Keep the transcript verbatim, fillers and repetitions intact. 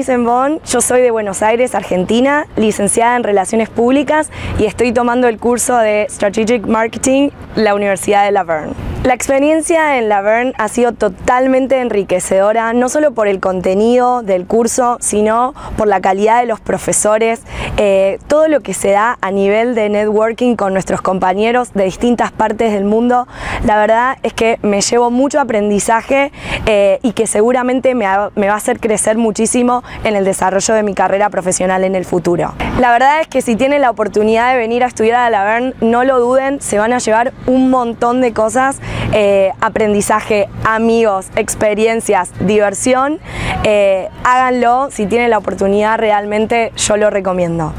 Denise Embón, yo soy de Buenos Aires, Argentina, licenciada en Relaciones Públicas y estoy tomando el curso de Strategic Marketing en la Universidad de La Verne. La experiencia en La Verne ha sido totalmente enriquecedora, no solo por el contenido del curso, sino por la calidad de los profesores, eh, todo lo que se da a nivel de networking con nuestros compañeros de distintas partes del mundo. La verdad es que me llevo mucho aprendizaje eh, y que seguramente me, ha, me va a hacer crecer muchísimo en el desarrollo de mi carrera profesional en el futuro. La verdad es que si tienen la oportunidad de venir a estudiar a La Verne, no lo duden, se van a llevar un montón de cosas. Eh, aprendizaje, amigos, experiencias, diversión, eh, háganlo, si tienen la oportunidad realmente yo lo recomiendo.